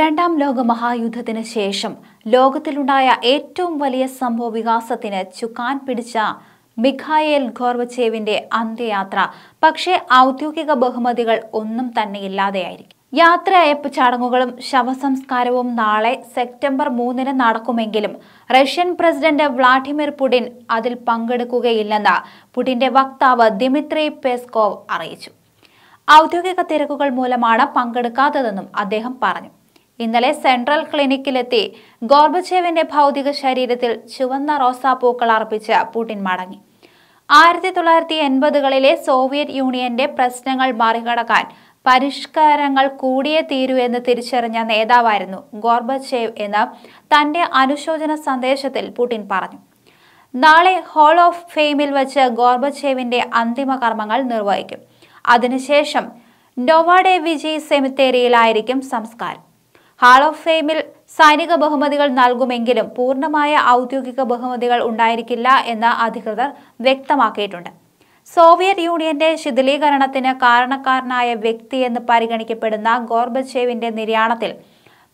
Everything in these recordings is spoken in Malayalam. രണ്ടാം ലോക മഹായുദ്ധത്തിനു ശേഷം ലോകത്തിലുണ്ടായ ഏറ്റവും വലിയ സംഭവവികാസത്തിന് ചുക്കാൻ പിടിച്ച മിഖായേൽ ഗോർബച്ചേവിന്റെ അന്ത്യയാത്ര പക്ഷേ ഔദ്യോഗിക ബഹുമതികൾ ഒന്നും തന്നെ ഇല്ലാതെയായിരിക്കും. യാത്രയയപ്പ് ചടങ്ങുകളും ശവസംസ്കാരവും നാളെ സെപ്റ്റംബർ 3 നടക്കുമെങ്കിലും റഷ്യൻ പ്രസിഡന്റ് വ്ളാഡിമിർ പുടിൻ അതിൽ പങ്കെടുക്കുകയില്ലെന്ന് പുടിന്റെ വക്താവ് ദിമിത്രി പെസ്കോവ് അറിയിച്ചു. ഔദ്യോഗിക തിരക്കുകൾ മൂലമാണ് പങ്കെടുക്കാത്തതെന്നും അദ്ദേഹം പറഞ്ഞു. ഇന്നലെ സെൻട്രൽ ക്ലിനിക്കിലെത്തി ഗോർബച്ചേവിന്റെ ഭൗതിക ശരീരത്തിൽ ചുവന്ന റോസാപ്പൂക്കൾ അർപ്പിച്ച് പുടിൻ മടങ്ങി. 1980കളിലെ സോവിയറ്റ് യൂണിയന്റെ പ്രശ്നങ്ങൾ മറികടക്കാൻ പരിഷ്കാരങ്ങൾ കൂടിയേ തീരൂ എന്ന് തിരിച്ചറിഞ്ഞ നേതാവായിരുന്നു ഗോർബച്ചേവ് എന്ന് തന്റെ അനുശോചന സന്ദേശത്തിൽ പുടിൻ പറഞ്ഞു. നാളെ ഹോൾ ഓഫ് ഫെയിമിൽ വച്ച് ഗോർബച്ചേവിന്റെ അന്തിമ കർമ്മങ്ങൾ നിർവഹിക്കും. അതിനുശേഷം നോവാഡെ വിജി സെമിത്തേരിയിലായിരിക്കും സംസ്കാരം. ഹാൾ ഓഫ് ഫെയിമിൽ സൈനിക ബഹുമതികൾ നൽകുമെങ്കിലും പൂർണ്ണമായ ഔദ്യോഗിക ബഹുമതികൾ ഉണ്ടായിരിക്കില്ല എന്ന് അധികൃതർ വ്യക്തമാക്കിയിട്ടുണ്ട്. സോവിയറ്റ് യൂണിയന്റെ ശിഥിലീകരണത്തിന് കാരണക്കാരനായ വ്യക്തി എന്ന് പരിഗണിക്കപ്പെടുന്ന ഗോർബച്ചേവിന്റെ നിര്യാണത്തിൽ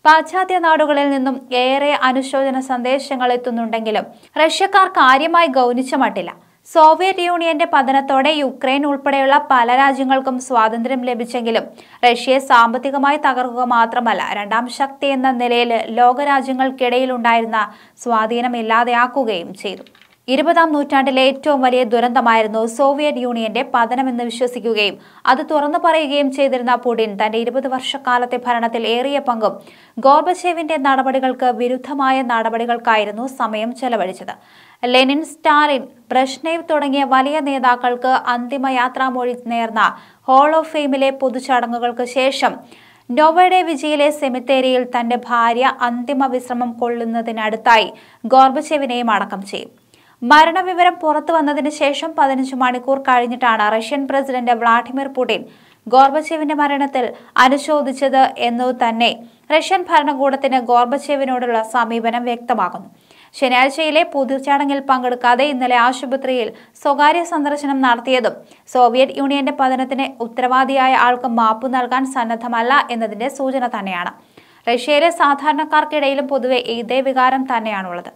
പാശ്ചാത്യ നാടുകളിൽ നിന്നും ഏറെ അനുശോചന സന്ദേശങ്ങൾ എത്തുന്നുണ്ടെങ്കിലും റഷ്യക്കാർ കാര്യമായി ഗൗനിച്ച മട്ടില്ല. സോവിയറ്റ് യൂണിയന്റെ പതനത്തോടെ യുക്രൈൻ ഉൾപ്പെടെയുള്ള പല രാജ്യങ്ങൾക്കും സ്വാതന്ത്ര്യം ലഭിച്ചെങ്കിലും റഷ്യയെ സാമ്പത്തികമായി തകർക്കുക മാത്രമല്ല, രണ്ടാം ശക്തി എന്ന നിലയിൽ ലോകരാജ്യങ്ങൾക്കിടയിൽ ഉണ്ടായിരുന്ന സ്വാധീനം ഇല്ലാതെയാക്കുകയും ചെയ്തു. 20-ാം നൂറ്റാണ്ടിലെ ഏറ്റവും വലിയ ദുരന്തമായിരുന്നു സോവിയറ്റ് യൂണിയന്റെ പതനമെന്ന് വിശ്വസിക്കുകയും അത് തുറന്നു പറയുകയും ചെയ്തിരുന്ന പുടിൻ തന്റെ 20 വർഷക്കാലത്തെ ഭരണത്തിൽ ഏറിയ പങ്കും ഗോർബച്ചേവിന്റെ നടപടികൾക്ക് വിരുദ്ധമായ നടപടികൾക്കായിരുന്നു സമയം ചെലവഴിച്ചത്. ലെനിൻ, സ്റ്റാലിൻ, ബ്രഷ്നേവ് തുടങ്ങിയ വലിയ നേതാക്കൾക്ക് അന്തിമയാത്രാമൊഴി നേർന്ന ഹോൾ ഓഫ് ഫെയിമിലെ പൊതുചടങ്ങുകൾക്ക് ശേഷം നോവഡെ വിജയിലെ സെമിത്തേരിയിൽ തന്റെ ഭാര്യ അന്തിമ വിശ്രമം കൊള്ളുന്നതിനടുത്തായി ഗോർബച്ചേവിനെയും അടക്കം ചെയ്യും. മരണവിവരം പുറത്തു വന്നതിന് ശേഷം 15 മണിക്കൂർ കഴിഞ്ഞിട്ടാണ് റഷ്യൻ പ്രസിഡന്റ് വ്ളാഡിമിർ പുടിൻ ഗോർബച്ചേവിന്റെ മരണത്തിൽ അനുശോചിച്ചത് എന്നു തന്നെ റഷ്യൻ ഭരണകൂടത്തിന് ഗോർബച്ചേവിനോടുള്ള സമീപനം വ്യക്തമാകുന്നു. ശനിയാഴ്ചയിലെ പൊതുചടങ്ങിൽ പങ്കെടുക്കാതെ ഇന്നലെ ആശുപത്രിയിൽ സ്വകാര്യ സന്ദർശനം നടത്തിയതും സോവിയറ്റ് യൂണിയന്റെ പതനത്തിന് ഉത്തരവാദിയായ ആൾക്ക് മാപ്പ് നൽകാൻ സന്നദ്ധമല്ല എന്നതിന്റെ സൂചന തന്നെയാണ്. റഷ്യയിലെ സാധാരണക്കാർക്കിടയിലും പൊതുവെ ഇതേ വികാരം തന്നെയാണുള്ളത്.